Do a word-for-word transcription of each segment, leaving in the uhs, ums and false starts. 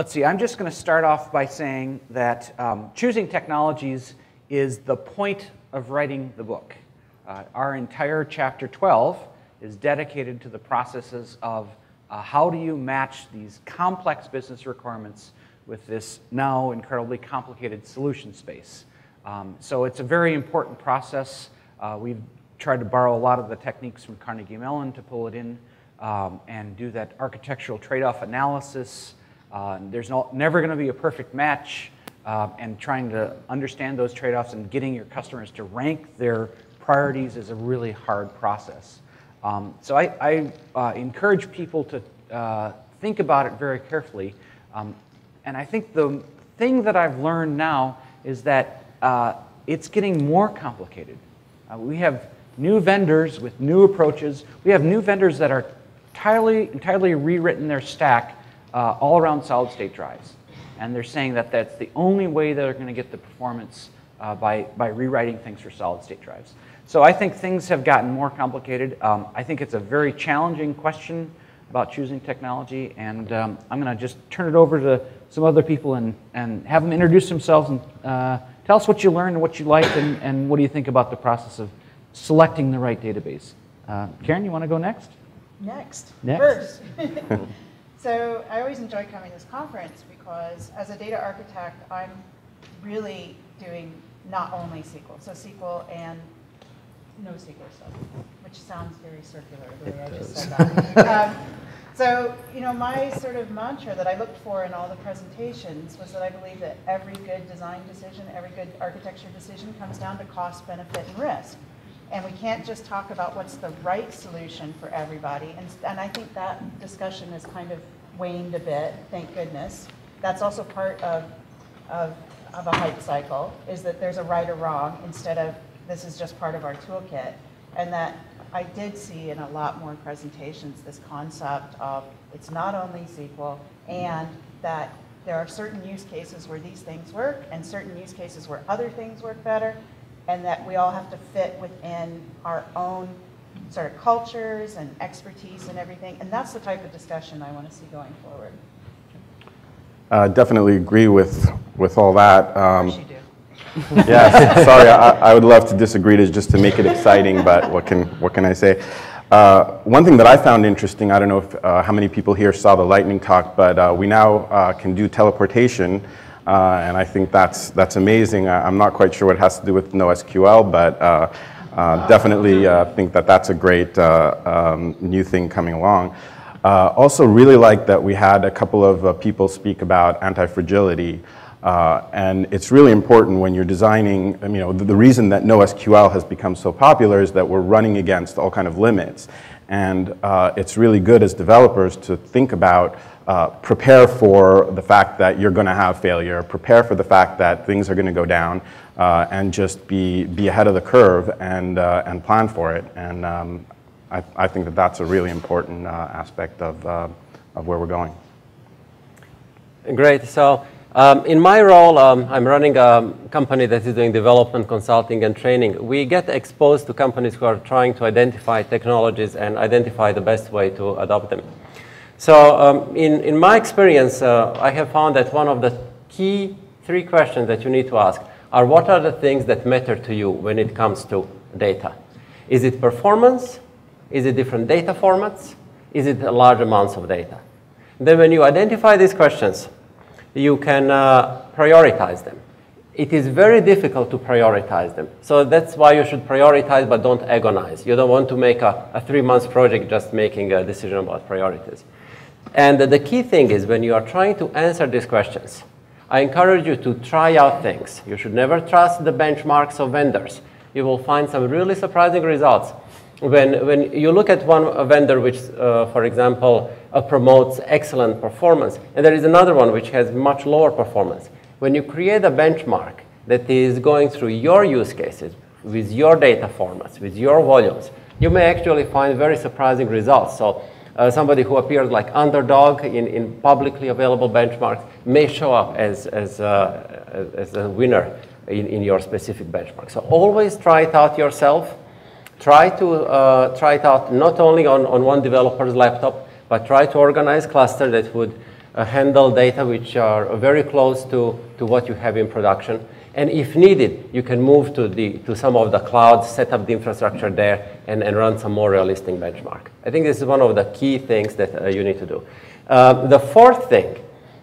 let's see, I'm just going to start off by saying that um, choosing technologies is the point of writing the book. Uh, our entire chapter twelve is dedicated to the processes of uh, how do you match these complex business requirements with this now incredibly complicated solution space. Um, so it's a very important process. Uh, we've tried to borrow a lot of the techniques from Carnegie Mellon to pull it in um, and do that architectural trade-off analysis. Uh, there's no, never going to be a perfect match, uh, and trying to understand those trade-offs and getting your customers to rank their priorities is a really hard process. Um, so I, I uh, encourage people to uh, think about it very carefully. Um, and I think the thing that I've learned now is that uh, it's getting more complicated. Uh, we have new vendors with new approaches. We have new vendors that are entirely, entirely rewritten their stack uh, all around solid-state drives. And they're saying that that's the only way they're going to get the performance uh, by, by rewriting things for solid-state drives. So I think things have gotten more complicated. Um, I think it's a very challenging question about choosing technology, and um, I'm going to just turn it over to some other people and, and have them introduce themselves and uh, tell us what you learned and what you liked and, and what do you think about the process of selecting the right database. Uh, Karen, you want to go next? Next. Next. First. So I always enjoy coming to this conference because as a data architect, I'm really doing not only S Q L, so S Q L and NoSQL stuff, which sounds very circular the way I just said that. um, so, you know, my sort of mantra that I looked for in all the presentations was that I believe that every good design decision, every good architecture decision comes down to cost, benefit, and risk. And we can't just talk about what's the right solution for everybody. And, and I think that discussion has kind of waned a bit, thank goodness. That's also part of, of, of a hype cycle, is that there's a right or wrong instead of this is just part of our toolkit. And that I did see in a lot more presentations this concept of it's not only S Q L, and that there are certain use cases where these things work and certain use cases where other things work better, and that we all have to fit within our own sort of cultures and expertise and everything. And that's the type of discussion I want to see going forward. I definitely agree with, with all that. Um, of course you do. Yes, sorry, I, I would love to disagree to, just to make it exciting, but what can, what can I say? Uh, one thing that I found interesting, I don't know if, uh, how many people here saw the lightning talk, but uh, we now uh, can do teleportation, uh, and I think that's, that's amazing. I, I'm not quite sure what it has to do with NoSQL, but uh, uh, definitely uh, think that that's a great uh, um, new thing coming along. Uh, also really like that we had a couple of uh, people speak about anti-fragility. Uh, and it's really important when you're designing, you know, the, the reason that NoSQL has become so popular is that we're running against all kind of limits. And uh, it's really good as developers to think about, uh, prepare for the fact that you're going to have failure, prepare for the fact that things are going to go down, uh, and just be, be ahead of the curve and, uh, and plan for it. And um, I, I think that that's a really important uh, aspect of, uh, of where we're going. Great. So. Um, in my role, um, I'm running a company that is doing development, consulting, and training. We get exposed to companies who are trying to identify technologies and identify the best way to adopt them. So um, in, in my experience, uh, I have found that one of the key three questions that you need to ask are what are the things that matter to you when it comes to data? Is it performance? Is it different data formats? Is it large amounts of data? Then when you identify these questions, you can uh, prioritize them. It is very difficult to prioritize them. So that's why you should prioritize, but don't agonize. You don't want to make a, a three-month project just making a decision about priorities. And the key thing is when you are trying to answer these questions, I encourage you to try out things. You should never trust the benchmarks of vendors. You will find some really surprising results. When, when you look at one a vendor which, uh, for example, uh, promotes excellent performance, and there is another one which has much lower performance. When you create a benchmark that is going through your use cases, with your data formats, with your volumes, you may actually find very surprising results. So uh, somebody who appears like underdog in, in publicly available benchmarks may show up as, as, uh, as a winner in, in your specific benchmark. So always try it out yourself. Try to uh, try it out not only on, on one developer's laptop, but try to organize cluster that would uh, handle data which are very close to, to what you have in production. And if needed, you can move to, the, to some of the clouds, set up the infrastructure there, and, and run some more realistic benchmark. I think this is one of the key things that uh, you need to do. Uh, the fourth thing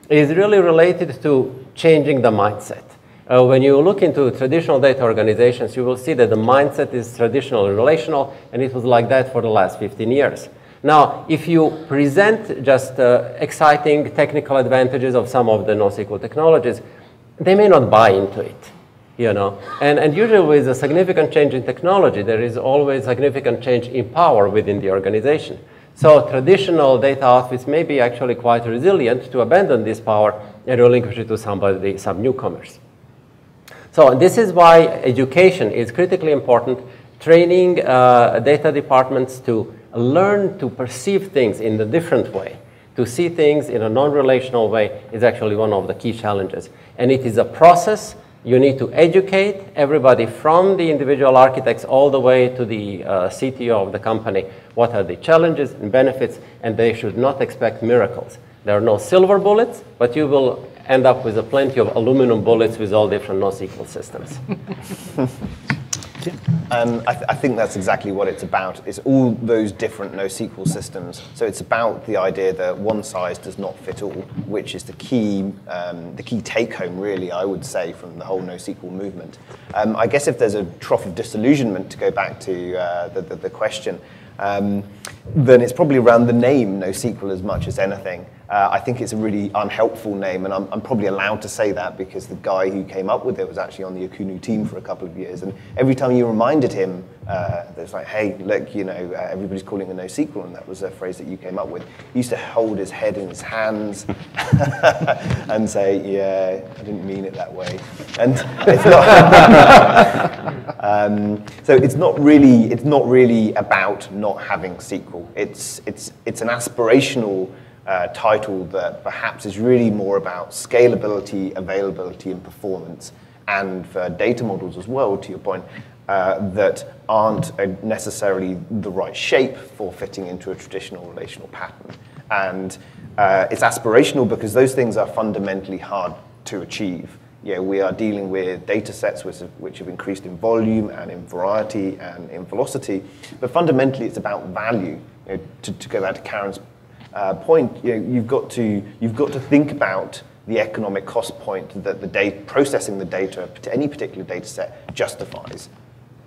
is really related to changing the mindset. Uh, when you look into traditional data organizations, you will see that the mindset is traditional and relational, and it was like that for the last fifteen years. Now, if you present just uh, exciting technical advantages of some of the NoSQL technologies, they may not buy into it, you know. And, and usually with a significant change in technology, there is always significant change in power within the organization. So traditional data outfits may be actually quite resilient to abandon this power and relinquish it to somebody, some newcomers. So this is why education is critically important, training uh, data departments to learn to perceive things in a different way. To see things in a non-relational way is actually one of the key challenges. And it is a process. You need to educate everybody from the individual architects all the way to the uh, C T O of the company. What are the challenges and benefits? And they should not expect miracles. There are no silver bullets, but you will end up with a plenty of aluminum bullets with all different NoSQL systems. Um, I, th I think that's exactly what it's about. It's all those different NoSQL systems. So it's about the idea that one size does not fit all, which is the key, um, the key take-home, really, I would say, from the whole NoSQL movement. Um, I guess if there's a trough of disillusionment, to go back to uh, the, the, the question, um, then it's probably around the name NoSQL as much as anything. Uh, I think it's a really unhelpful name, and I'm, I'm probably allowed to say that because the guy who came up with it was actually on the Acunu team for a couple of years, and every time you reminded him, uh, it was like, hey, look, you know, uh, everybody's calling it NoSQL, and that was a phrase that you came up with. He used to hold his head in his hands and say, yeah, I didn't mean it that way. And it's not... um, so it's not, really, it's not really about not having S Q L. It's, it's, it's an aspirational... Uh, title that perhaps is really more about scalability, availability, and performance, and for data models as well, to your point, uh, that aren't necessarily the right shape for fitting into a traditional relational pattern. And uh, it's aspirational because those things are fundamentally hard to achieve. You know, we are dealing with data sets which have, which have increased in volume and in variety and in velocity, but fundamentally it's about value. You know, to, to go back to Karen's Uh, point, you know, you've got to you've got to think about the economic cost point that the data, processing the data, any particular data set, justifies.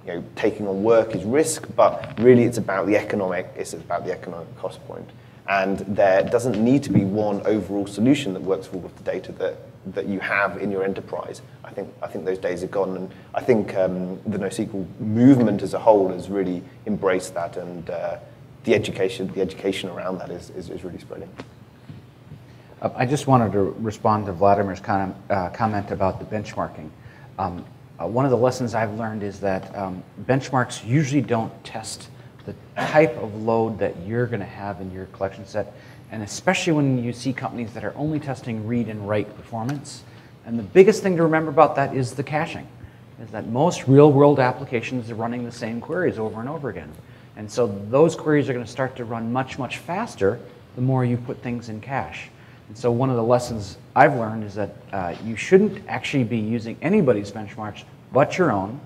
You know, taking on work is risk, but really it's about the economic it's about the economic cost point. And there doesn't need to be one overall solution that works for all of the data that that you have in your enterprise. I think I think those days are gone, and I think um, the NoSQL movement as a whole has really embraced that, and. Uh, The education, the education around that is, is, is really spreading. Uh, I just wanted to respond to Vladimir's con uh, comment about the benchmarking. Um, uh, one of the lessons I've learned is that um, benchmarks usually don't test the type of load that you're going to have in your collection set, and especially when you see companies that are only testing read and write performance. And the biggest thing to remember about that is the caching, is that most real-world applications are running the same queries over and over again. And so those queries are going to start to run much, much faster the more you put things in cache. And so one of the lessons I've learned is that uh, you shouldn't actually be using anybody's benchmarks but your own,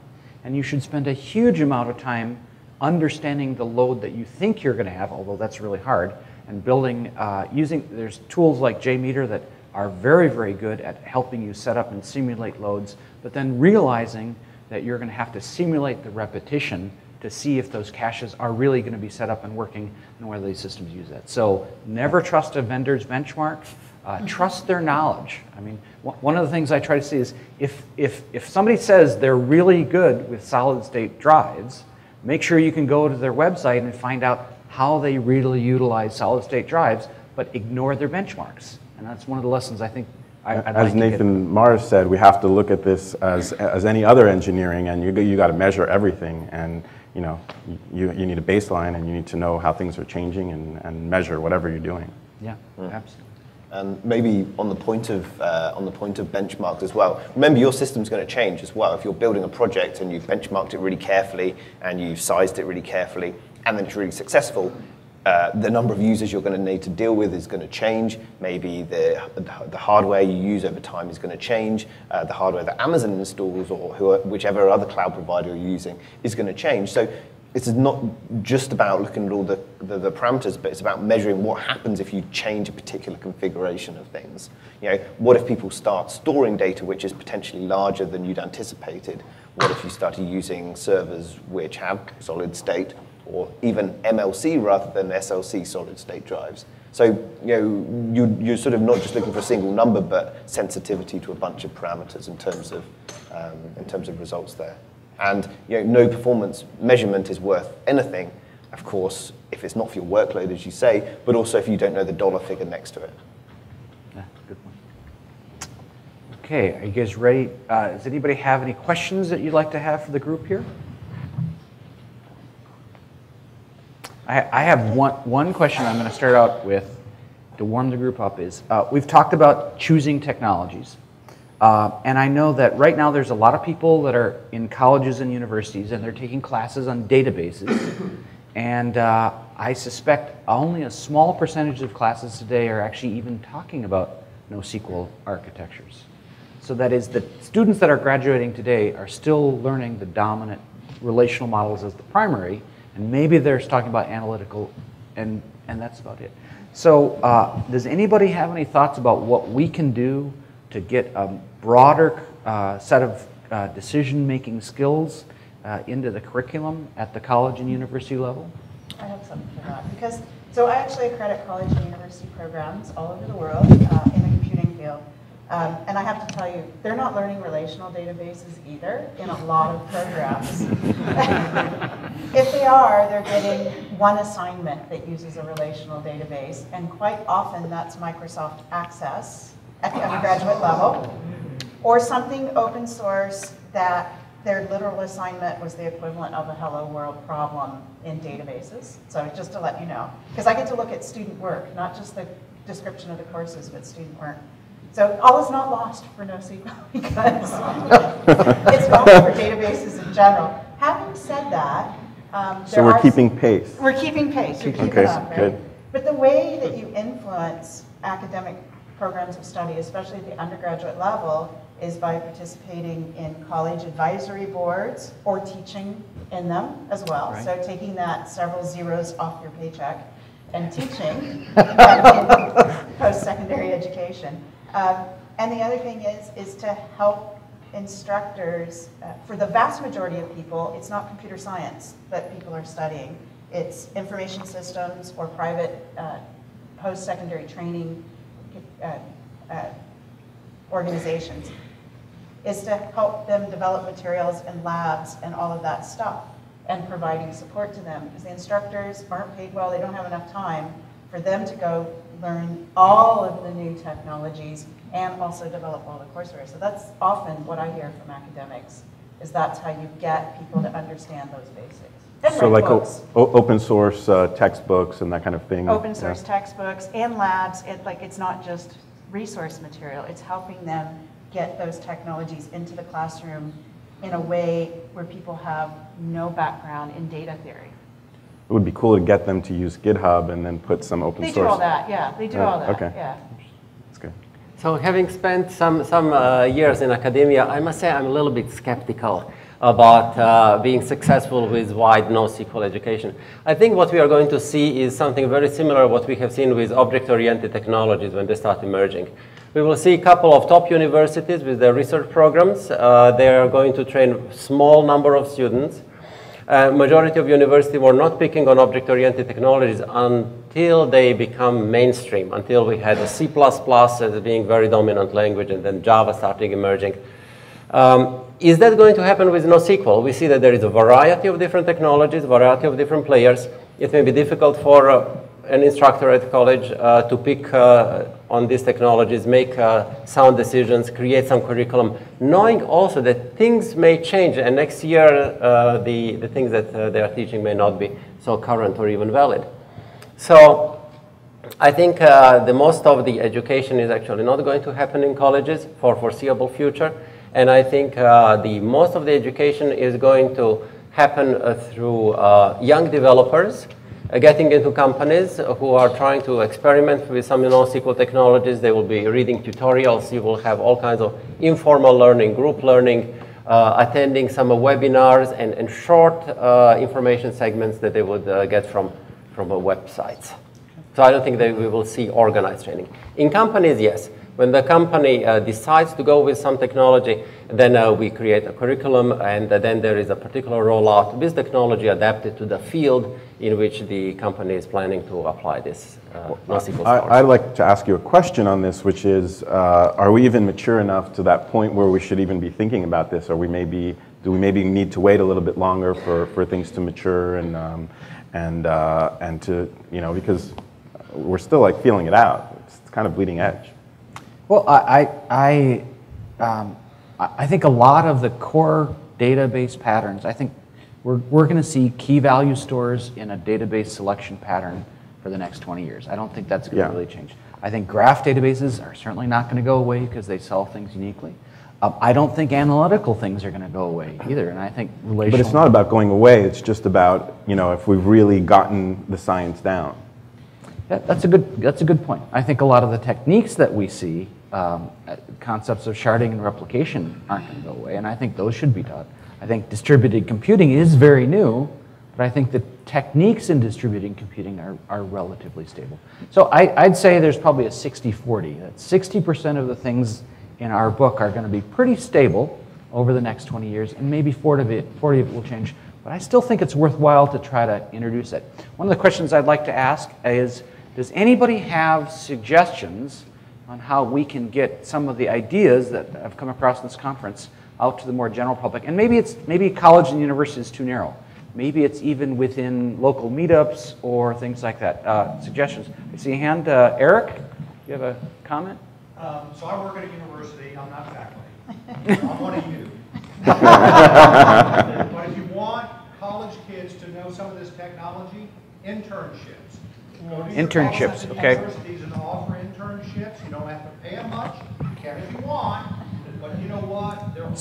and you should spend a huge amount of time understanding the load that you think you're going to have, although that's really hard, and building, uh, using, there's tools like JMeter that are very, very good at helping you set up and simulate loads, but then realizing that you're going to have to simulate the repetition to see if those caches are really going to be set up and working and whether these systems use that. So never trust a vendor's benchmark. Uh, trust their knowledge. I mean, one of the things I try to see is if, if, if somebody says they're really good with solid state drives, make sure you can go to their website and find out how they really utilize solid state drives, but ignore their benchmarks. And that's one of the lessons I think I, I'd As like Nathan Morris said, we have to look at this as, as any other engineering, and you, you got to measure everything. And you know, you, you need a baseline, and you need to know how things are changing and, and measure whatever you're doing. Yeah, mm. absolutely. And maybe on the point of uh, on the point of benchmarks as well. Remember, your system's going to change as well. If you're building a project and you've benchmarked it really carefully and you've sized it really carefully, and then it's really successful, Uh, the number of users you're going to need to deal with is going to change. Maybe the, the, the hardware you use over time is going to change. Uh, the hardware that Amazon installs or who, whichever other cloud provider you're using is going to change. So it's not just about looking at all the, the, the parameters, but it's about measuring what happens if you change a particular configuration of things. You know, what if people start storing data which is potentially larger than you'd anticipated? What if you started using servers which have solid state, or even M L C rather than S L C, solid state drives? So you know, you, you're sort of not just looking for a single number, but sensitivity to a bunch of parameters in terms of, um, in terms of results there. And you know, no performance measurement is worth anything, of course, if it's not for your workload, as you say, but also if you don't know the dollar figure next to it. Yeah, good one. Okay, are you guys ready? Uh, does anybody have any questions that you'd like to have for the group here? I have one, one question I'm going to start out with to warm the group up is, uh, we've talked about choosing technologies. Uh, and I know that right now there's a lot of people that are in colleges and universities and they're taking classes on databases. And uh, I suspect only a small percentage of classes today are actually even talking about NoSQL architectures. So that is, the students that are graduating today are still learning the dominant relational models as the primary. And maybe they're talking about analytical, and, and that's about it. So uh, does anybody have any thoughts about what we can do to get a broader uh, set of uh, decision-making skills uh, into the curriculum at the college and university level? I have something for that. Because, so I actually accredit college and university programs all over the world uh, in the computing field. Um, and I have to tell you, they're not learning relational databases either in a lot of programs. If they are, they're getting one assignment that uses a relational database, and quite often that's Microsoft Access at the undergraduate level, or something open source that their literal assignment was the equivalent of a hello world problem in databases. So just to let you know, because I get to look at student work, not just the description of the courses, but student work. So all is not lost for NoSQL because it's not for databases in general. Having said that, um, so we're keeping pace. We're keeping pace. You're keeping okay, up, right? Good. But the way that you influence academic programs of study, especially at the undergraduate level, is by participating in college advisory boards or teaching in them as well. Right. So taking that several zeros off your paycheck and teaching in post-secondary education. Um, and the other thing is, is to help instructors, uh, for the vast majority of people, it's not computer science that people are studying. It's information systems or private uh, post-secondary training uh, uh, organizations, is to help them develop materials and labs and all of that stuff and providing support to them. Because the instructors aren't paid well, they don't have enough time for them to go learn all of the new technologies and also develop all the courseware. So that's often what I hear from academics, is that's how you get people to understand those basics. That's so like o open source uh, textbooks and that kind of thing? Open source yeah. textbooks and labs. It, like, it's not just resource material. It's helping them get those technologies into the classroom in a way where people have no background in data theory. It would be cool to get them to use GitHub and then put some open source. They do all that, yeah. They do right. all that, okay. yeah. That's good. So having spent some, some uh, years in academia, I must say I'm a little bit skeptical about uh, being successful with wide NoSQL education. I think what we are going to see is something very similar to what we have seen with object-oriented technologies when they start emerging. We will see a couple of top universities with their research programs. Uh, they are going to train a small number of students. Uh, majority of universities were not picking on object-oriented technologies until they become mainstream, until we had C plus plus as being very dominant language and then Java starting emerging. Um, is that going to happen with NoSQL? We see that there is a variety of different technologies, variety of different players. It may be difficult for uh, an instructor at college uh, to pick uh, on these technologies, make uh, sound decisions, create some curriculum, knowing also that things may change and next year uh, the, the things that uh, they are teaching may not be so current or even valid. So I think uh, the most of the education is actually not going to happen in colleges for foreseeable future, and I think uh, the most of the education is going to happen uh, through uh, young developers, getting into companies who are trying to experiment with some NoSQL technologies. They will be reading tutorials. You will have all kinds of informal learning, group learning, uh, attending some uh, webinars, and, and short uh, information segments that they would uh, get from, from a website. So I don't think that we will see organized training. In companies, yes. When the company uh, decides to go with some technology, then uh, we create a curriculum, and uh, then there is a particular rollout with technology adapted to the field in which the company is planning to apply this. Uh, well, I, I'd like to ask you a question on this, which is, uh, are we even mature enough to that point where we should even be thinking about this? Or we maybe, do we maybe need to wait a little bit longer for, for things to mature and, um, and, uh, and to, you know, because we're still like feeling it out. It's, it's kind of bleeding edge. Well, I, I, um, I think a lot of the core database patterns, I think we're, we're going to see key value stores in a database selection pattern for the next twenty years. I don't think that's going to yeah. really change. I think graph databases are certainly not going to go away because they solve things uniquely. Um, I don't think analytical things are going to go away either, and I think relational... But it's not about going away. It's just about, you know, if we've really gotten the science down. Yeah, that's a good, that's a good point. I think a lot of the techniques that we see, um, concepts of sharding and replication aren't going to go away, and I think those should be taught. I think distributed computing is very new, but I think the techniques in distributed computing are, are relatively stable. So I, I'd say there's probably a sixty forty, that sixty percent of the things in our book are going to be pretty stable over the next twenty years, and maybe forty of it, forty of it will change. But I still think it's worthwhile to try to introduce it. One of the questions I'd like to ask is, does anybody have suggestions on how we can get some of the ideas that have come across in this conference out to the more general public? And maybe it's maybe college and university is too narrow. Maybe it's even within local meetups or things like that. Uh, suggestions. I see a hand. Uh, Eric, you have a comment? Um, so I work at a university. I'm not faculty. I'm one of you. But if you want college kids to know some of this technology, internships. Internships, okay. Universities and offer internships. You don't have to pay them much. You can if you want, but you know what? They're all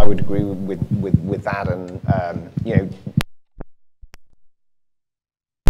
I would agree with, with, with that, and um, you know,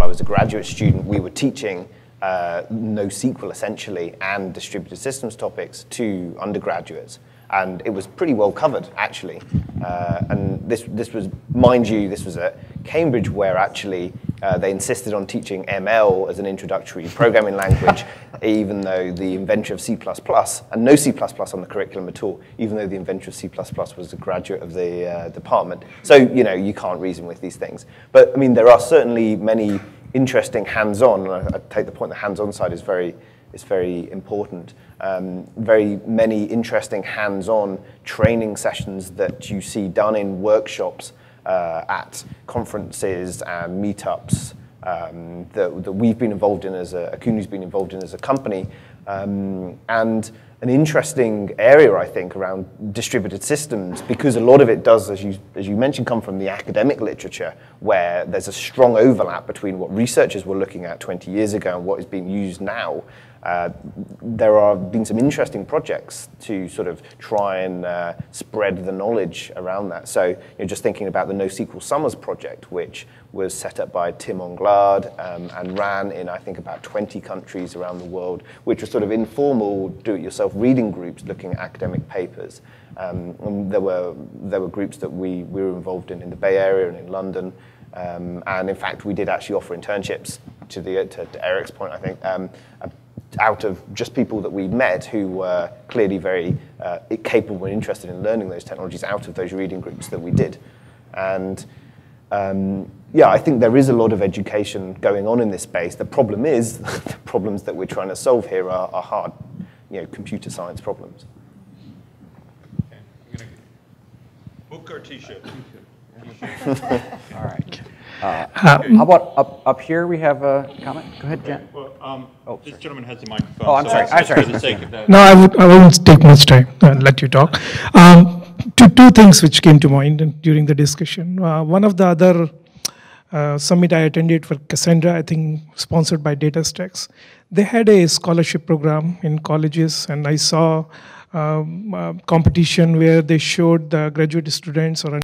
I was a graduate student, we were teaching uh, NoSQL essentially and distributed systems topics to undergraduates, and it was pretty well covered actually, uh, and this, this was, mind you, this was at Cambridge where actually uh, they insisted on teaching M L as an introductory programming language, even though the inventor of C plus plus, and no C plus plus on the curriculum at all, even though the inventor of C plus plus was a graduate of the uh, department. So, you know, you can't reason with these things. But, I mean, there are certainly many interesting hands-on, and I, I take the point the hands-on side is very, is very important. Um, very many interesting hands-on training sessions that you see done in workshops uh, at conferences and meetups, Um, that, that we've been involved in as a, Acunu's been involved in as a company, um, and an interesting area, I think, around distributed systems, because a lot of it does, as you, as you mentioned, come from the academic literature, where there's a strong overlap between what researchers were looking at twenty years ago and what is being used now. Uh, there have been some interesting projects to sort of try and uh, spread the knowledge around that. So you know, just thinking about the NoSQL Summers project, which was set up by Tim Onglade um, and ran in, I think, about twenty countries around the world, which was sort of informal do-it-yourself reading groups looking at academic papers. Um, and there were, there were groups that we, we were involved in in the Bay Area and in London. Um, and in fact, we did actually offer internships, to, the, to, to Eric's point, I think, um, out of just people that we met who were clearly very uh, capable and interested in learning those technologies out of those reading groups that we did. And um, yeah, I think there is a lot of education going on in this space. The problem is, the problems that we're trying to solve here are, are hard, you know, computer science problems. Okay. I'm gonna... Book or T-shirt? All right. Uh, how about up, up here? We have a comment. Go ahead, Jen. Well, um, oh, this gentleman has the microphone. Oh, I'm so sorry. I'm sorry. For the sake of that. No, I, would, I won't take much time and let you talk. Um, two, two things which came to mind during the discussion. Uh, one of the other uh, summit I attended for Cassandra, I think sponsored by DataStax, they had a scholarship program in colleges, and I saw um, a competition where they showed the graduate students or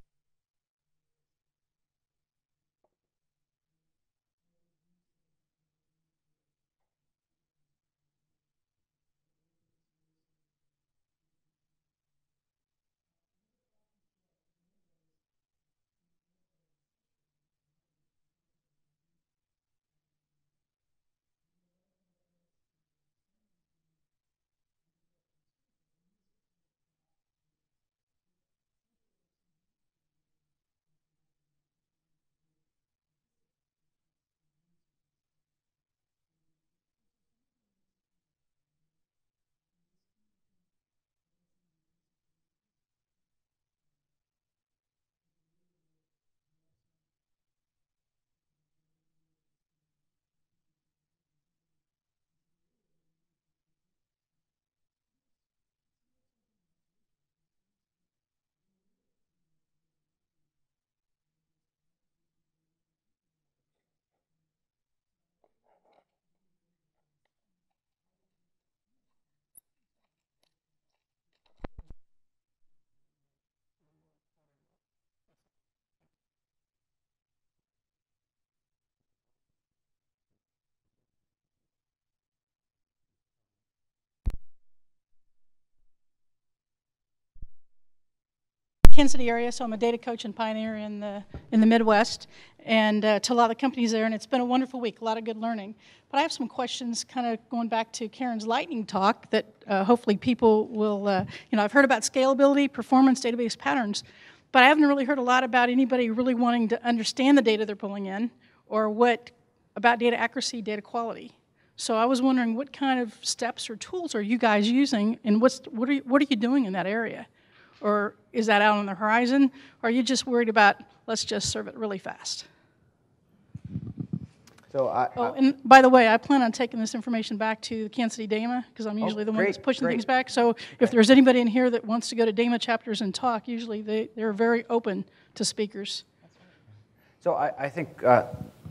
Kansas City area, so I'm a data coach and pioneer in the in the Midwest, and uh, to a lot of companies there, and it's been a wonderful week, a lot of good learning. But I have some questions, kind of going back to Karen's lightning talk, that uh, hopefully people will, uh, you know, I've heard about scalability, performance, database patterns, but I haven't really heard a lot about anybody really wanting to understand the data they're pulling in, or what about data accuracy, data quality. So I was wondering what kind of steps or tools are you guys using, and what's what are you, what are you doing in that area? Or is that out on the horizon? Or are you just worried about, let's just serve it really fast? So I, oh, I, and by the way, I plan on taking this information back to the Kansas City D A M A, because I'm usually oh, the one great, that's pushing great. things back. So okay. if there's anybody in here that wants to go to D A M A chapters and talk, usually they, they're very open to speakers. So I, I think, uh,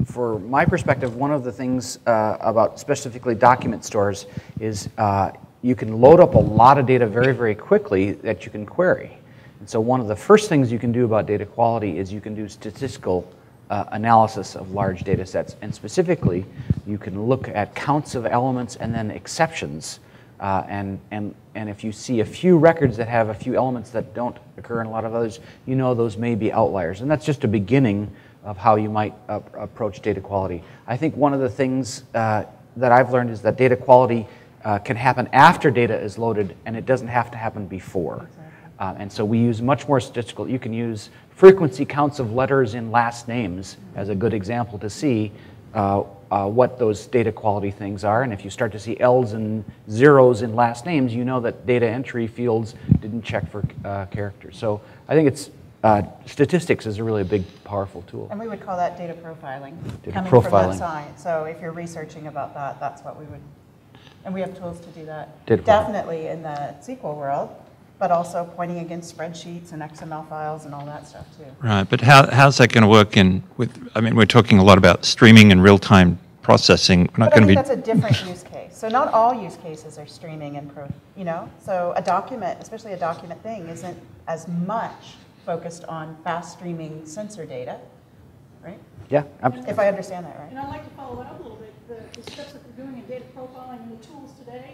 for my perspective, one of the things uh, about specifically document stores is uh, you can load up a lot of data very, very quickly that you can query. And so one of the first things you can do about data quality is you can do statistical uh, analysis of large data sets. And specifically, you can look at counts of elements and then exceptions. Uh, and, and, and if you see a few records that have a few elements that don't occur in a lot of others, you know those may be outliers. And that's just a beginning of how you might uh, approach data quality. I think one of the things uh, that I've learned is that data quality Uh, can happen after data is loaded, and it doesn't have to happen before. Exactly. Uh, and so we use much more statistical. You can use frequency counts of letters in last names as a good example to see uh, uh, what those data quality things are. And if you start to see L's and zeros in last names, you know that data entry fields didn't check for uh, characters. So I think it's uh, statistics is a really big, powerful tool. And we would call that data profiling. Data coming profiling. From that side. So if you're researching about that, that's what we would. And we have tools to do that, Did definitely well. in the S Q L world, but also pointing against spreadsheets and X M L files and all that stuff too. Right, but how, how's that going to work in with, I mean, we're talking a lot about streaming and real-time processing, we're not going to be. But I think that's a different use case. So not all use cases are streaming and pro, you know. So a document, especially a document thing, isn't as much focused on fast streaming sensor data, right? Yeah, absolutely. If I understand that right. And I'd like to follow that up a little bit. The, the steps that we're doing in data profiling and the tools today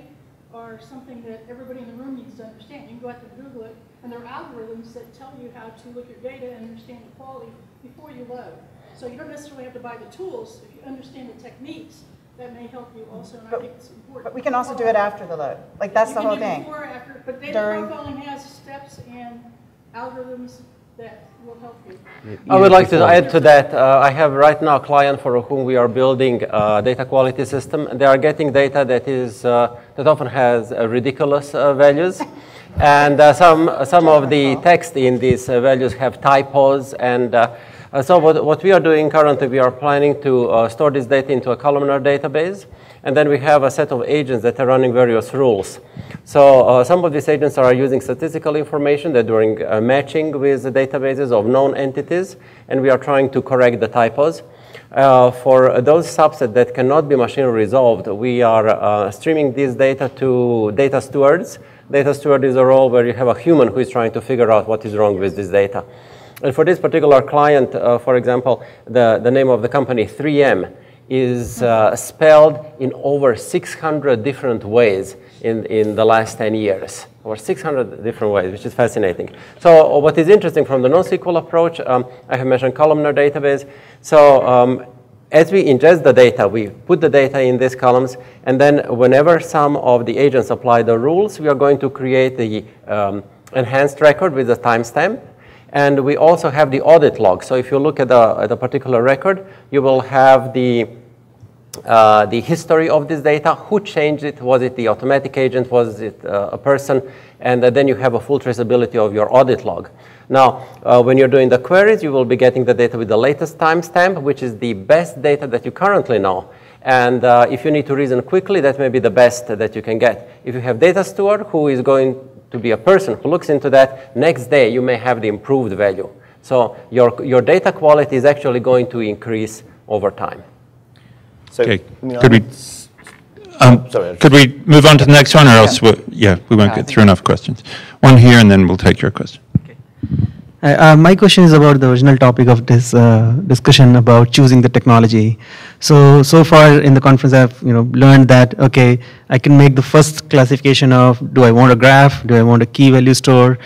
are something that everybody in the room needs to understand. You can go out and Google it, and there are algorithms that tell you how to look at data and understand the quality before you load. So you don't necessarily have to buy the tools. If you understand the techniques, that may help you also, and but, I think it's important. But we can also do it after the load. Like, that's you the whole thing. Before or after, but data During. profiling has steps and algorithms that will help you. I would like to add to that. Uh, I have right now a client for whom we are building a data quality system, and they are getting data that is uh, that often has uh, ridiculous uh, values, and uh, some some of the text in these uh, values have typos, and uh, so what what we are doing currently, we are planning to uh, store this data into a columnar database, and then we have a set of agents that are running various rules. So uh, some of these agents are using statistical information. They're doing uh, matching with the databases of known entities, and we are trying to correct the typos. Uh, for those subsets that cannot be machine resolved, we are uh, streaming this data to data stewards. Data steward is a role where you have a human who is trying to figure out what is wrong with this data. And for this particular client, uh, for example, the, the name of the company, three M, is uh, spelled in over six hundred different ways in, in the last ten years, over six hundred different ways, which is fascinating. So what is interesting from the NoSQL approach, um, I have mentioned columnar database. So um, as we ingest the data, we put the data in these columns, and then whenever some of the agents apply the rules, we are going to create the um, enhanced record with the timestamp. And we also have the audit log. So if you look at the, at the particular record, you will have the, uh, the history of this data. Who changed it? Was it the automatic agent? Was it uh, a person? And uh, then you have a full traceability of your audit log. Now, uh, when you're doing the queries, you will be getting the data with the latest timestamp, which is the best data that you currently know. And uh, if you need to reason quickly, that may be the best that you can get. If you have data steward who is going to be a person who looks into that, next day you may have the improved value. So your, your data quality is actually going to increase over time. So, okay. Could we, um, Sorry, could we move on to the next one, or else yeah, we'll, yeah we won't yeah, get through enough questions. One here, and then we'll take your question. Okay. Uh, my question is about the original topic of this uh, discussion about choosing the technology. So, so far in the conference, I've you know learned that okay, I can make the first classification of do I want a graph, do I want a key value store,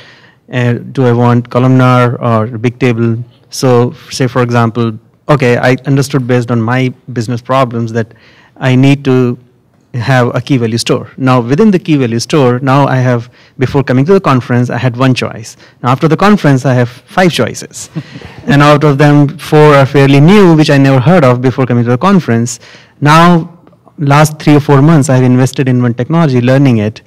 uh, do I want columnar or Bigtable? So, say for example, okay, I understood based on my business problems that I need to have a key value store. Now within the key value store, now I have, before coming to the conference, I had one choice. Now after the conference, I have five choices. And out of them, four are fairly new, which I never heard of before coming to the conference. Now, last three or four months, I've invested in one technology, learning it,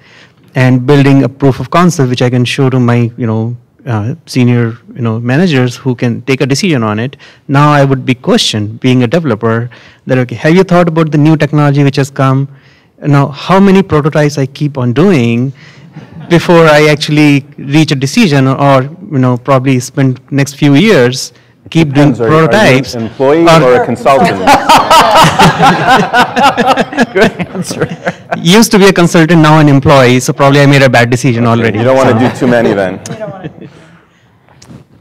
and building a proof of concept, which I can show to my, you know, Uh, senior you know managers who can take a decision on it. Now I would be questioned, being a developer, that okay, have you thought about the new technology which has come? Now how many prototypes I keep on doing before I actually reach a decision, or, or you know probably spend next few years keep Depends, doing are, prototypes. Are you an employee or, or a consultant? Good answer. Used to be a consultant, now an employee, so probably I made a bad decision already. You don't want to do too many then. You don't want to.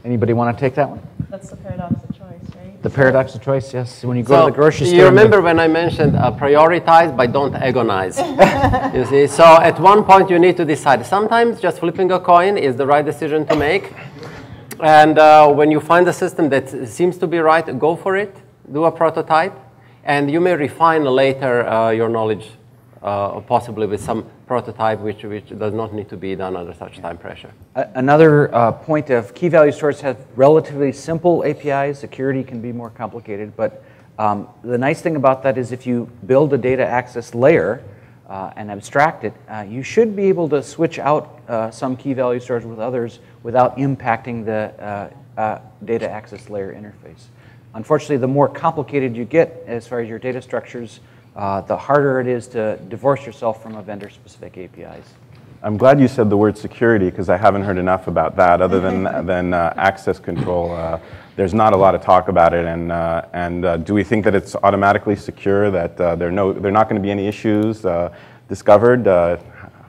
Anybody want to take that one? That's the paradox of choice, right? The paradox of choice, yes. When you go so to the grocery store. You remember when I mentioned uh, prioritize but don't agonize. You see, so at one point you need to decide. Sometimes just flipping a coin is the right decision to make. And uh, when you find a system that seems to be right, go for it, do a prototype, and you may refine later uh, your knowledge, uh, possibly with some prototype which, which does not need to be done under such time pressure. Another uh, point of key value stores have relatively simple A P Is. Security can be more complicated, but um, the nice thing about that is if you build a data access layer uh, and abstract it, uh, you should be able to switch out uh, some key value stores with others without impacting the uh, uh, data access layer interface. Unfortunately, the more complicated you get as far as your data structures, uh, the harder it is to divorce yourself from a vendor-specific A P Is. I'm glad you said the word security, because I haven't heard enough about that. Other than than uh, access control, uh, there's not a lot of talk about it. And uh, and uh, do we think that it's automatically secure? That uh, there are no, there are not going to be any issues uh, discovered? Uh,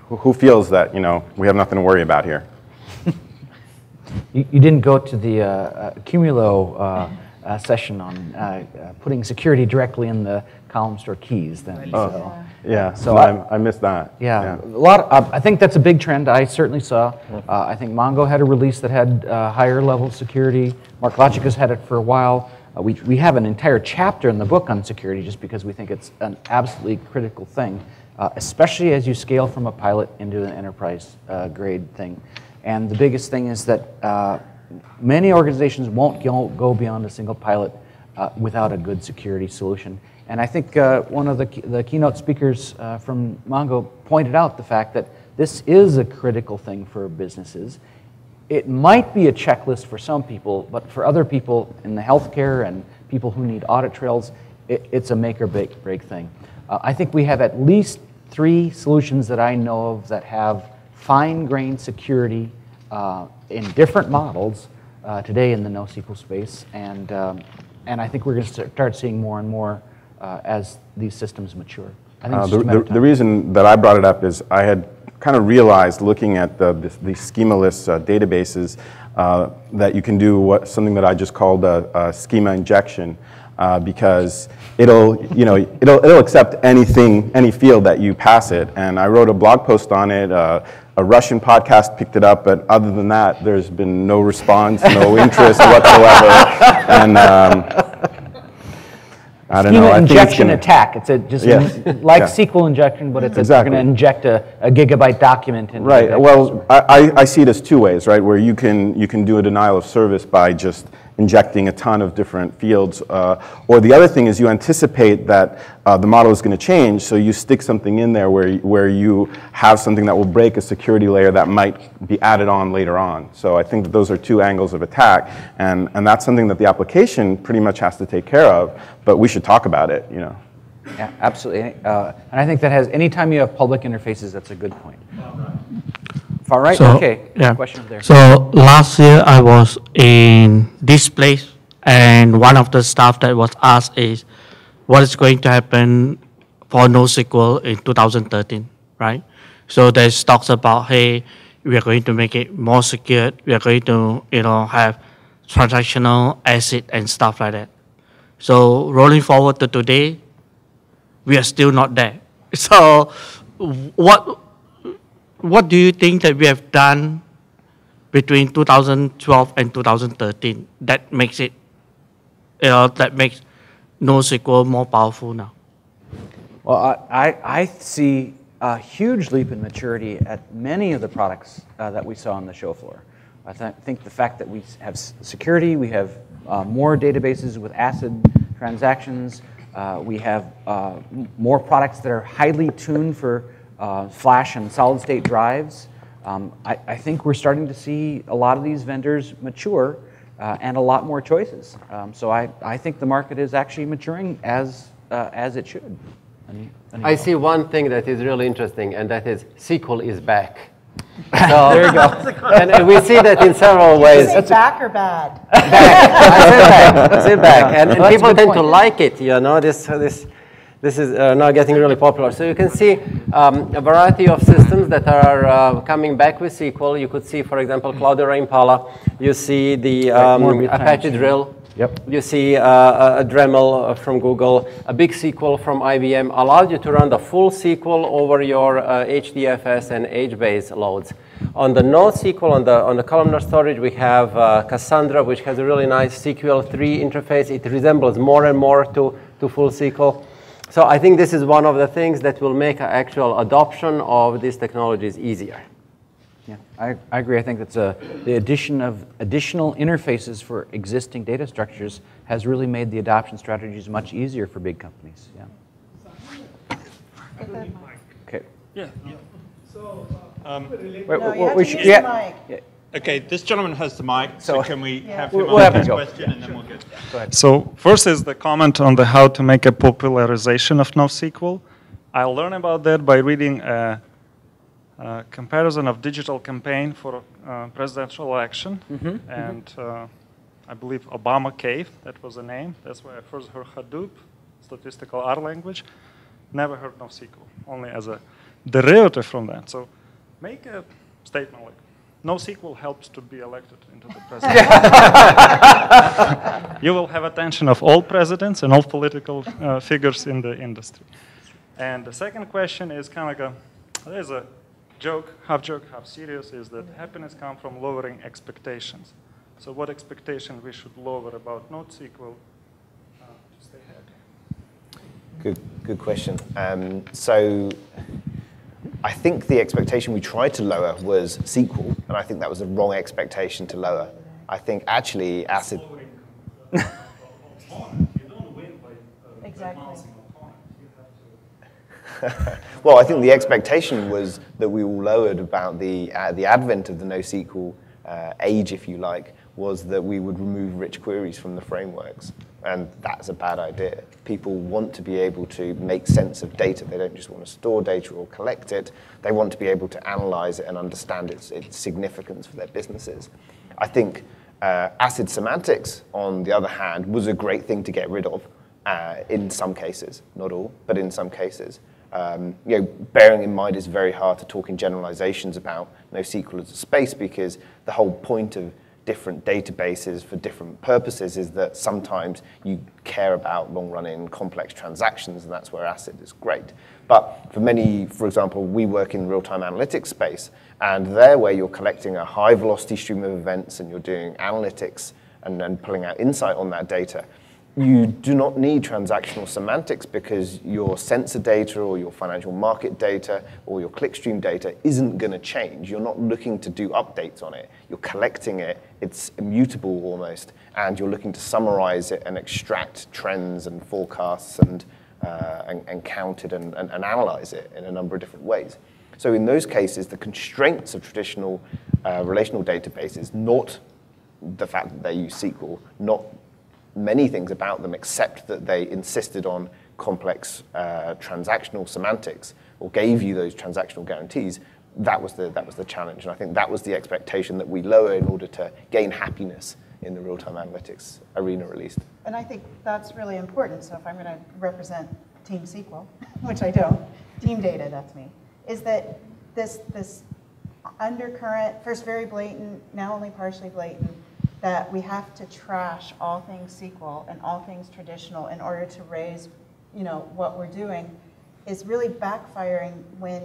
who feels that, you know, we have nothing to worry about here? You, you didn't go to the uh, uh, Cumulo uh, uh, session on uh, uh, putting security directly in the column store keys then. Oh, so, yeah. yeah, so no, I, I missed that. Yeah, yeah. a lot. Of, uh, I think that's a big trend I certainly saw. Uh, I think Mongo had a release that had uh, higher level security. Mark Logic has had it for a while. Uh, we, we have an entire chapter in the book on security just because we think it's an absolutely critical thing, uh, especially as you scale from a pilot into an enterprise uh, grade thing. And the biggest thing is that uh, many organizations won't go, go beyond a single pilot uh, without a good security solution. And I think uh, one of the, key, the keynote speakers uh, from Mongo pointed out the fact that this is a critical thing for businesses. It might be a checklist for some people, but for other people in the healthcare and people who need audit trails, it, it's a make or break, break thing. Uh, I think we have at least three solutions that I know of that have fine-grained security uh, in different models uh, today in the NoSQL space, and um, and I think we're going to start seeing more and more uh, as these systems mature. I think uh, the, the, the reason that I brought it up is I had kind of realized, looking at the the, the schemaless uh, databases, uh, that you can do what something that I just called a, a schema injection. Uh, because it'll, you know, it'll, it'll accept anything, any field that you pass it. And I wrote a blog post on it. Uh, a Russian podcast picked it up, but other than that, there's been no response, no interest whatsoever. And um, I don't know. Schema injection attack. It's a, just yes. like yeah. S Q L injection, but it's exactly. going to inject a, a gigabyte document. Into right. Gigabyte well, I, I see it as two ways, right? Where you can you can do a denial of service by just injecting a ton of different fields. Uh, or the other thing is you anticipate that uh, the model is going to change, so you stick something in there where, where you have something that will break a security layer that might be added on later on. So I think that those are two angles of attack, and, and that's something that the application pretty much has to take care of, but we should talk about it, you know. Yeah, absolutely. Uh, and I think that has, anytime you have public interfaces, that's a good point. All right, so, okay, yeah. Question there. So last year I was in this place, and one of the stuff that was asked is, what is going to happen for NoSQL in two thousand thirteen, right? So there's talks about, hey, we are going to make it more secure, we are going to, you know, have transactional ACID and stuff like that. So rolling forward to today, we are still not there. So what, What do you think that we have done between two thousand twelve and two thousand thirteen that makes it, you know, that makes NoSQL more powerful now? Well, I, I see a huge leap in maturity at many of the products uh, that we saw on the show floor. I th think the fact that we have security, we have uh, more databases with ACID transactions, uh, we have uh, more products that are highly tuned for Uh, flash and solid-state drives. Um, I, I think we're starting to see a lot of these vendors mature uh, and a lot more choices. Um, so I, I think the market is actually maturing as, uh, as it should. Any, any I see one thing that is really interesting, and that is S Q L is back. So, there you go. And, and we see that in several ways. Did you say back or bad? Back. I said back. I said back. And, and people tend point. to like it, you know, this, this This is uh, now getting really popular. So you can see um, a variety of systems that are uh, coming back with S Q L. You could see, for example, Cloudera Impala. You see the um, Apache Drill. Yep. You see uh, a Dremel from Google, a big S Q L from I B M allowed you to run the full S Q L over your uh, H D F S and H base loads. On the NoSQL, on the, on the columnar storage, we have uh, Cassandra, which has a really nice S Q L three interface. It resembles more and more to, to full S Q L. So I think this is one of the things that will make actual adoption of these technologies easier. Yeah, I, I agree. I think that's a, the addition of additional interfaces for existing data structures has really made the adoption strategies much easier for big companies. Yeah. Okay. Yeah. yeah. So, um, wait, no, wait, you have we to should, use yeah. the mic. Okay, this gentleman has the mic, so, so can we yeah. have him we'll answer the question, yeah, and then sure. we'll get yeah, go ahead. So first is the comment on the how to make a popularization of NoSQL. I learned about that by reading a, a uh, comparison of digital campaign for uh, presidential election, mm-hmm. and mm-hmm. uh, I believe Obama Cave, that was the name. That's where I first heard Hadoop, statistical R language. Never heard NoSQL, only as a derivative from that. So make a statement like, NoSQL helps to be elected into the presidency. You will have attention of all presidents and all political uh, figures in the industry. And the second question is kind of a, there's a joke, half joke, half serious, is that happiness comes from lowering expectations. So what expectation we should lower about NoSQL uh, to stay happy? Good, good question. Um, so. I think the expectation we tried to lower was S Q L, and I think that was the wrong expectation to lower. I think actually ACID. Exactly. Well, I think the expectation was that we all lowered about the uh, the advent of the NoSQL uh, age, if you like, was that we would remove rich queries from the frameworks. And that's a bad idea. People want to be able to make sense of data. They don't just want to store data or collect it. They want to be able to analyze it and understand its, its significance for their businesses. I think uh, ACID semantics, on the other hand, was a great thing to get rid of uh, in some cases, not all, but in some cases. Um, you know, bearing in mind it's very hard to talk in generalizations about NoSQL as a space, because the whole point of different databases for different purposes is that sometimes you care about long-running complex transactions, and that's where ACID is great. But for many, for example, we work in real-time analytics space, and there where you're collecting a high-velocity stream of events and you're doing analytics and then pulling out insight on that data, you do not need transactional semantics, because your sensor data or your financial market data or your clickstream data isn't going to change. You're not looking to do updates on it. You're collecting it. It's immutable almost, and you're looking to summarize it and extract trends and forecasts and, uh, and, and count it and, and, and analyze it in a number of different ways. So in those cases, the constraints of traditional uh, relational databases, not the fact that they use S Q L, not many things about them, except that they insisted on complex uh, transactional semantics, or gave you those transactional guarantees. That was the that was the challenge, and I think that was the expectation that we lower in order to gain happiness in the real-time analytics arena, at least. And I think that's really important. So if I'm going to represent Team S Q L, which I don't, Team Data, that's me, is that this this undercurrent, first very blatant, now only partially blatant, that we have to trash all things S Q L and all things traditional in order to raise, you know, what we're doing, is really backfiring when,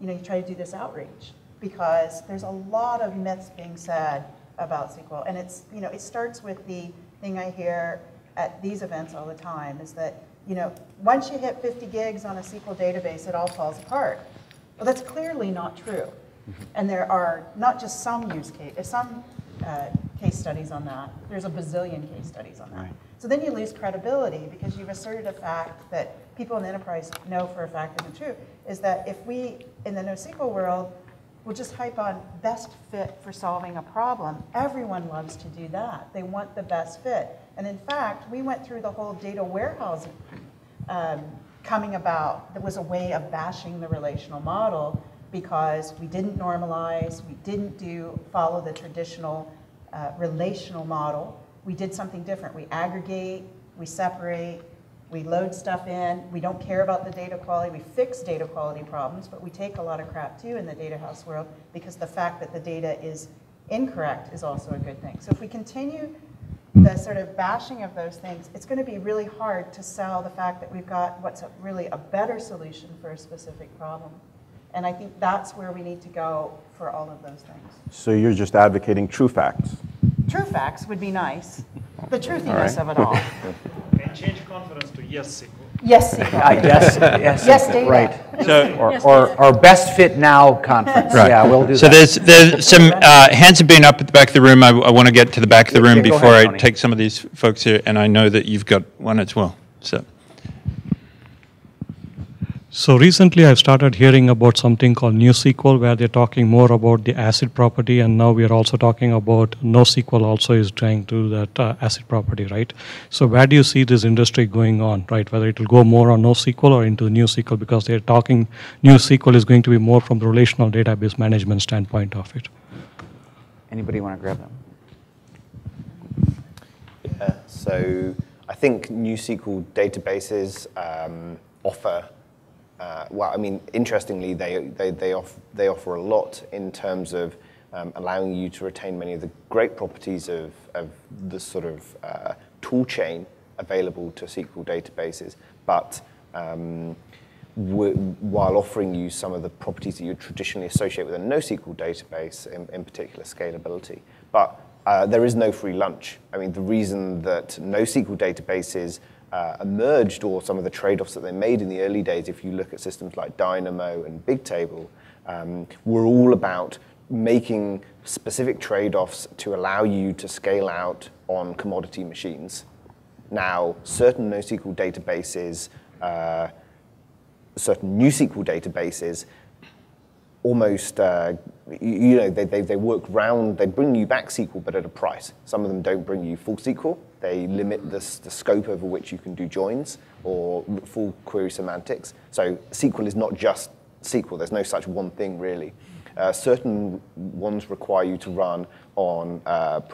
you know, you try to do this outreach, because there's a lot of myths being said about S Q L, and it's, you know, it starts with the thing I hear at these events all the time is that, you know, once you hit fifty gigs on a S Q L database, it all falls apart. Well, that's clearly not true, and there are not just some use case, some uh, case studies on that. There's a bazillion case studies on that. Right. So then you lose credibility, because you've asserted a fact that people in the enterprise know for a fact isn't true, is that if we, in the NoSQL world, will just hype on best fit for solving a problem, everyone loves to do that. They want the best fit. And in fact, we went through the whole data warehouse um, coming about. There was a way of bashing the relational model because we didn't normalize, we didn't do follow the traditional Uh, relational model. We did something different. We aggregate, we separate, we load stuff in, we don't care about the data quality, we fix data quality problems, but we take a lot of crap too in the data house world, because the fact that the data is incorrect is also a good thing. So if we continue the sort of bashing of those things, it's going to be really hard to sell the fact that we've got what's a, really a better solution for a specific problem. And I think that's where we need to go for all of those things. So you're just advocating true facts? True facts would be nice. The truthiness right. of it all. And change confidence to yes S Q L. Yes S Q L. Uh, yes, yes, yes data. Right. So, or, yes, or, or best fit now conference. Right. Yeah, we'll do so that. So there's, there's some uh, hands have been up at the back of the room. I, I want to get to the back of the room yeah, before ahead, I Tony. Take some of these folks here. And I know that you've got one as well. So. So recently I've started hearing about something called NewSQL, where they're talking more about the ACID property, and now we're also talking about NoSQL also is trying to do that uh, ACID property, right? So where do you see this industry going on, right? Whether it will go more on NoSQL or into NewSQL, because they're talking NewSQL is going to be more from the relational database management standpoint of it. Anybody want to grab them? Yeah, so I think NewSQL databases um, offer Uh, well, I mean, interestingly, they they they, off, they offer a lot in terms of um, allowing you to retain many of the great properties of, of the sort of uh, tool chain available to S Q L databases, but um, while offering you some of the properties that you traditionally associate with a NoSQL database, in, in particular scalability. But uh, there is no free lunch. I mean, the reason that NoSQL databases Uh, emerged, or some of the trade-offs that they made in the early days, if you look at systems like Dynamo and Bigtable, um, were all about making specific trade-offs to allow you to scale out on commodity machines. Now, certain NoSQL databases, uh, certain NewSQL databases, almost, uh, you know, they, they, they work round, they bring you back S Q L, but at a price. Some of them don't bring you full S Q L. They limit the, the scope over which you can do joins or full query semantics. So S Q L is not just S Q L. There's no such one thing, really. Uh, certain ones require you to run on uh,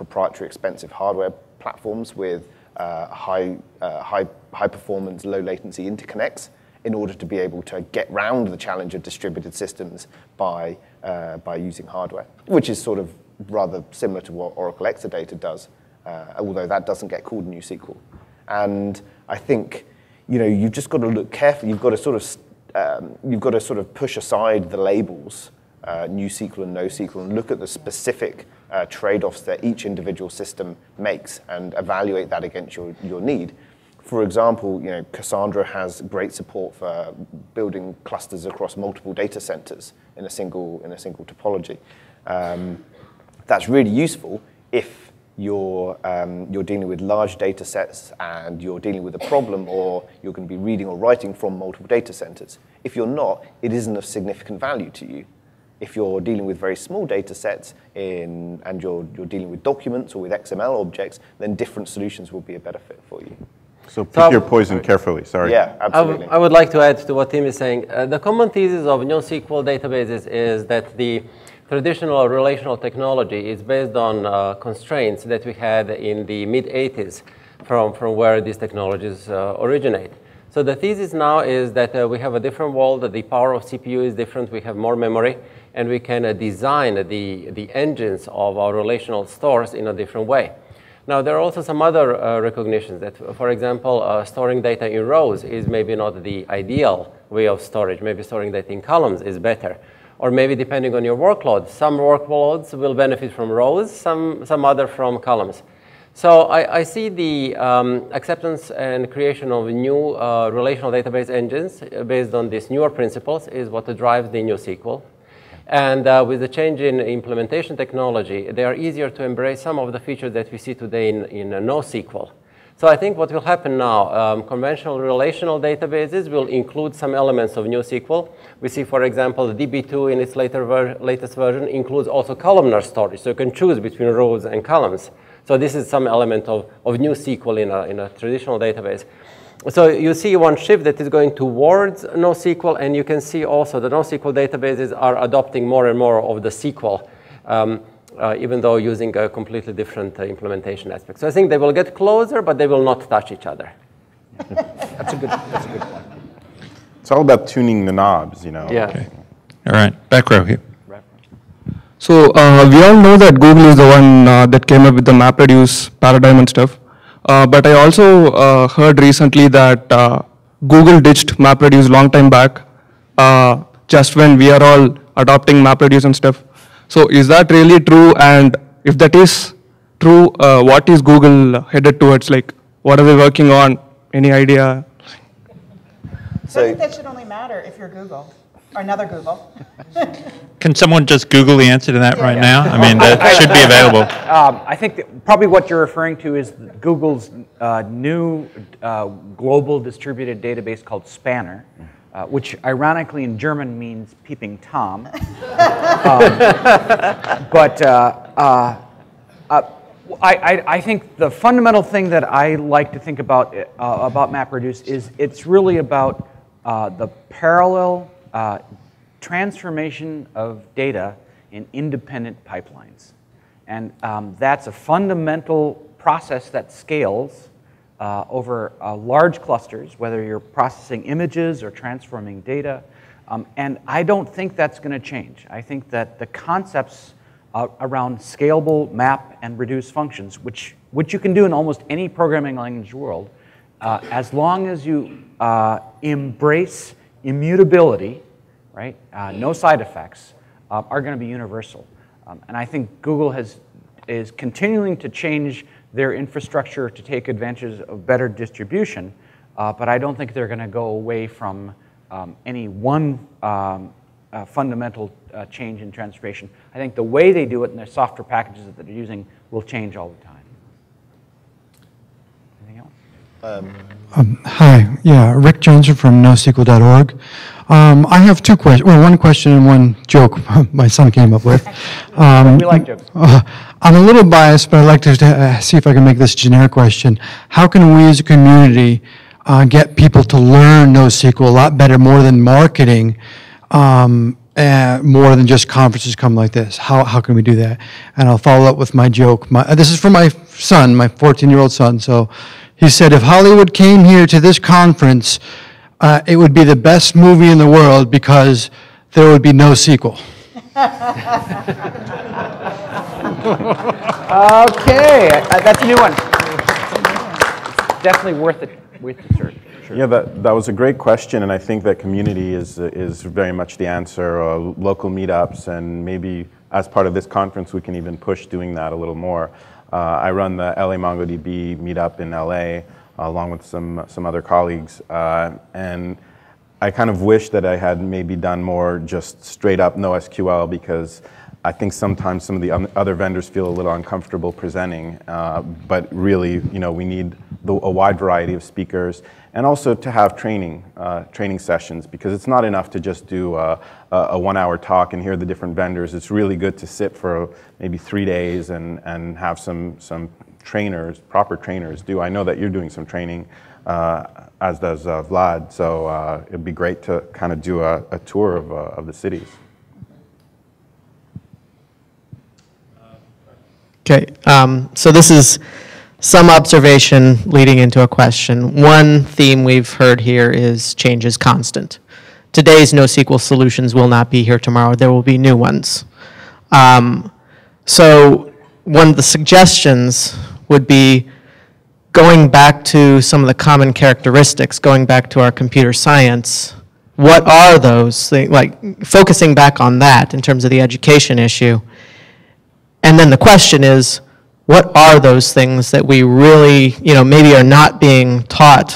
proprietary expensive hardware platforms with uh, high, uh, high, high performance, low latency interconnects in order to be able to get round the challenge of distributed systems by, uh, by using hardware, which is sort of rather similar to what Oracle Exadata does. Uh, although that doesn't get called NewSQL. And I think, you know, you've just got to look carefully. You've got to sort of, um, you've got to sort of push aside the labels, uh, NewSQL and NoSQL, and look at the specific uh, trade-offs that each individual system makes and evaluate that against your, your need. For example, you know, Cassandra has great support for building clusters across multiple data centers in a single, in a single topology. Um, that's really useful if You're, um, you're dealing with large data sets and you're dealing with a problem, or you're going to be reading or writing from multiple data centers. If you're not, it isn't of significant value to you. If you're dealing with very small data sets in, and you're, you're dealing with documents or with X M L objects, then different solutions will be a better fit for you. So pick so your poison sorry. carefully, sorry. Yeah, absolutely. I, I would like to add to what Tim is saying. Uh, the common thesis of NoSQL databases is that the traditional relational technology is based on uh, constraints that we had in the mid eighties from, from where these technologies uh, originate. So the thesis now is that uh, we have a different world, that the power of C P U is different, we have more memory, and we can uh, design the, the engines of our relational stores in a different way. Now, there are also some other uh, recognitions that, for example, uh, storing data in rows is maybe not the ideal way of storage. Maybe storing data in columns is better. Or maybe depending on your workload, some workloads will benefit from rows, some, some other from columns. So I, I see the um, acceptance and creation of new uh, relational database engines based on these newer principles is what drives the NewSQL. And uh, with the change in implementation technology, they are easier to embrace some of the features that we see today in, in uh, NoSQL. So I think what will happen now, um, conventional relational databases will include some elements of NewSQL. We see, for example, the D B two in its later ver latest version includes also columnar storage, so you can choose between rows and columns. So this is some element of, of NewSQL in a, in a traditional database. So you see one shift that is going towards NoSQL, and you can see also the NoSQL databases are adopting more and more of the S Q L. Um, Uh, even though using a completely different uh, implementation aspect. So I think they will get closer, but they will not touch each other. That's a good, that's a good point. It's all about tuning the knobs, you know. Yeah. Okay. All right, back row here. So uh, we all know that Google is the one uh, that came up with the MapReduce paradigm and stuff. Uh, but I also uh, heard recently that uh, Google ditched MapReduce long time back, uh, just when we are all adopting MapReduce and stuff. So is that really true? And if that is true, uh, what is Google headed towards? Like, what are they working on? Any idea? So I think that should only matter if you're Google, or another Google. Can someone just Google the answer to that yeah, right yeah. now? I mean, that should be available. Um, I think that probably what you're referring to is Google's uh, new uh, global distributed database called Spanner, uh, which ironically in German means peeping Tom. um, but uh, uh, uh, I, I, I think the fundamental thing that I like to think about uh, about MapReduce is it's really about uh, the parallel uh, transformation of data in independent pipelines. And um, that's a fundamental process that scales uh, over uh, large clusters, whether you're processing images or transforming data. Um, and I don't think that's going to change. I think that the concepts uh, around scalable map and reduce functions, which, which you can do in almost any programming language world, uh, as long as you uh, embrace immutability, right, uh, no side effects, uh, are going to be universal. Um, and I think Google has, is continuing to change their infrastructure to take advantage of better distribution, uh, but I don't think they're going to go away from um, any one um, uh, fundamental uh, change in transformation. I think the way they do it and their software packages that they're using will change all the time. Anything else? Um, um, hi, yeah, Rick Johnson from no S Q L dot org. Um, I have two questions, well, one question and one joke my son came up with. Um, we like jokes. Uh, I'm a little biased, but I'd like to uh, see if I can make this a generic question. How can we as a community uh, get people to learn no S Q L a lot better, more than marketing, um, and more than just conferences come like this? How, how can we do that? And I'll follow up with my joke. My, this is for my son, my fourteen-year-old son. So he said, if Hollywood came here to this conference, Uh, it would be the best movie in the world because there would be no sequel. Okay, uh, that's a new one. It's definitely worth it. Worth the search. Sure. Yeah, that that was a great question, and I think that community is is very much the answer. Uh, local meetups, and maybe as part of this conference, we can even push doing that a little more. Uh, I run the L A MongoDB meetup in L A. Along with some some other colleagues, uh, and I kind of wish that I had maybe done more just straight up no S Q L, because I think sometimes some of the other vendors feel a little uncomfortable presenting. Uh, but really, you know, we need the, a wide variety of speakers, and also to have training uh, training sessions, because it's not enough to just do a, a one-hour talk and hear the different vendors. It's really good to sit for maybe three days and and have some some. trainers, proper trainers do. I know that you're doing some training, uh, as does uh, Vlad, so uh, it'd be great to kind of do a, a tour of, uh, of the cities. Okay, um, so this is some observation leading into a question. One theme we've heard here is change is constant. Today's no S Q L solutions will not be here tomorrow. There will be new ones. Um, so one of the suggestions would be going back to some of the common characteristics, going back to our computer science. What are those things, like focusing back on that in terms of the education issue? And then the question is, what are those things that we really, you know, maybe are not being taught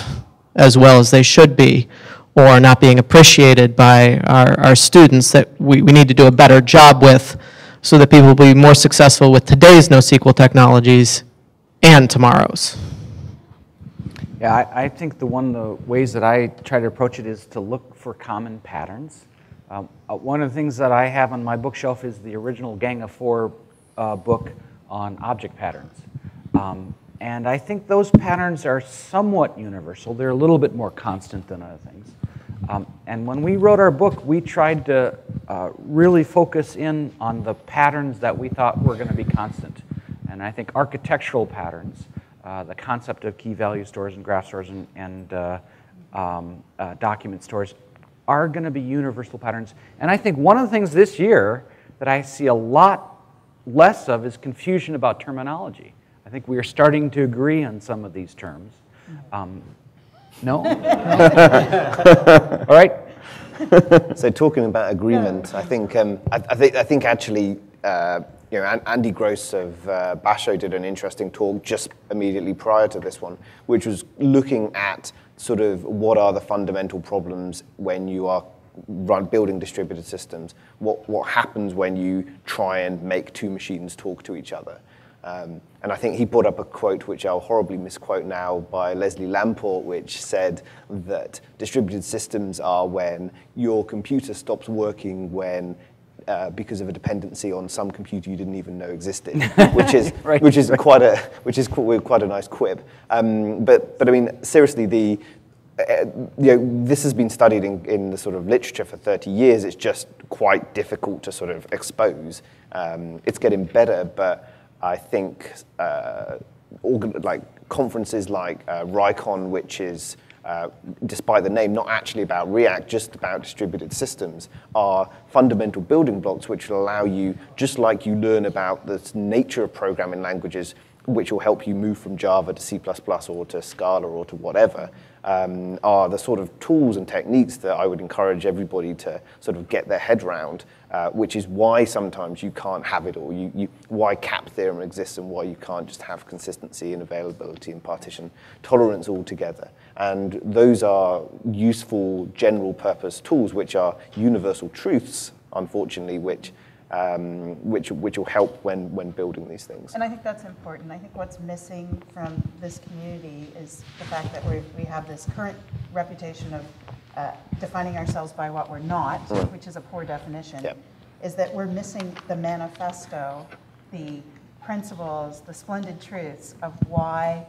as well as they should be, or not being appreciated by our, our students, that we, we need to do a better job with, so that people will be more successful with today's no S Q L technologies and tomorrow's? Yeah, I, I think the one of the ways that I try to approach it is to look for common patterns. Um, uh, one of the things that I have on my bookshelf is the original Gang of Four uh, book on object patterns. Um, and I think those patterns are somewhat universal. They're a little bit more constant than other things. Um, and when we wrote our book, we tried to uh, really focus in on the patterns that we thought were going to be constant. And I think architectural patterns, uh, the concept of key value stores and graph stores and, and uh, um, uh, document stores are going to be universal patterns. And I think one of the things this year that I see a lot less of is confusion about terminology. I think we are starting to agree on some of these terms. Um, No? All right. So talking about agreement, yeah. I think um, I, I think I think actually, uh, you know, Andy Gross of uh, Basho did an interesting talk just immediately prior to this one, which was looking at sort of what are the fundamental problems when you are run, building distributed systems. What what happens when you try and make two machines talk to each other? Um, and I think he brought up a quote, which I'll horribly misquote now, by Leslie Lamport, which said that distributed systems are when your computer stops working when uh, because of a dependency on some computer you didn't even know existed, which is right, which is right. quite a which is quite a nice quip. Um, but but I mean seriously, the uh, you know, this has been studied in, in the sort of literature for thirty years. It's just quite difficult to sort of expose. Um, it's getting better, but I think uh, organ like conferences like uh, RICON, which is, uh, despite the name, not actually about React, just about distributed systems, are fundamental building blocks which will allow you, just like you learn about the nature of programming languages, which will help you move from Java to C plus plus or to Scala or to whatever, um, are the sort of tools and techniques that I would encourage everybody to sort of get their head around, uh, which is why sometimes you can't have it all, you, you, why cap theorem exists and why you can't just have consistency and availability and partition tolerance all together. And those are useful general purpose tools which are universal truths, unfortunately, which Um, which, which will help when, when building these things. And I think that's important. I think what's missing from this community is the fact that we're, we have this current reputation of uh, defining ourselves by what we're not, mm. which is a poor definition, yep. is that we're missing the manifesto, the principles, the splendid truths of why,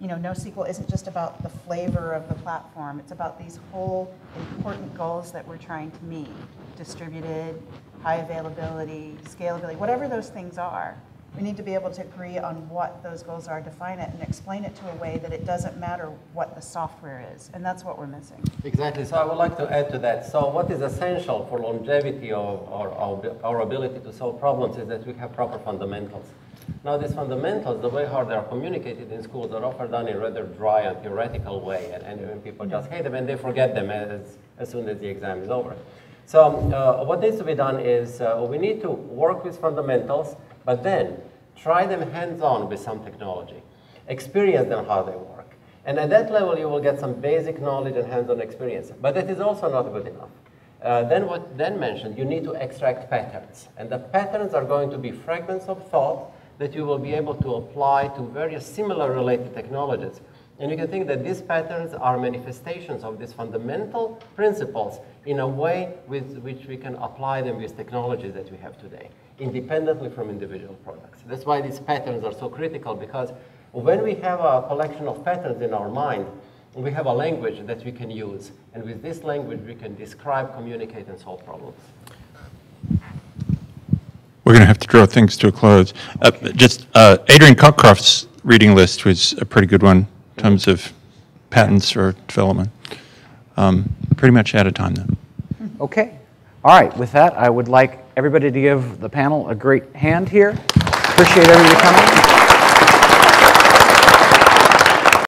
you know, NoSQL isn't just about the flavor of the platform. It's about these whole important goals that we're trying to meet, distributed, high availability, scalability, whatever those things are. We need to be able to agree on what those goals are, define it, and explain it to a way that it doesn't matter what the software is. And that's what we're missing. Exactly. So I would like to add to that. So what is essential for longevity or, or, or our ability to solve problems is that we have proper fundamentals. Now, these fundamentals, the way how they are communicated in schools, are often done in a rather dry and theoretical way. And, and people just hate them, and they forget them as, as soon as the exam is over. So uh, what needs to be done is uh, we need to work with fundamentals, but then try them hands-on with some technology. Experience them how they work. And at that level, you will get some basic knowledge and hands-on experience. But that is also not good enough. Uh, then what Dan mentioned, you need to extract patterns. And the patterns are going to be fragments of thought that you will be able to apply to various similar related technologies. And you can think that these patterns are manifestations of these fundamental principles in a way with which we can apply them with technologies that we have today, independently from individual products. That's why these patterns are so critical, because when we have a collection of patterns in our mind, we have a language that we can use. And with this language, we can describe, communicate, and solve problems. We're going to have to draw things to a close. Uh, just uh, Adrian Cockcroft's reading list was a pretty good one in terms of patents or development. Um, pretty much out of time now. Okay. All right. With that, I would like everybody to give the panel a great hand here. Appreciate everybody coming.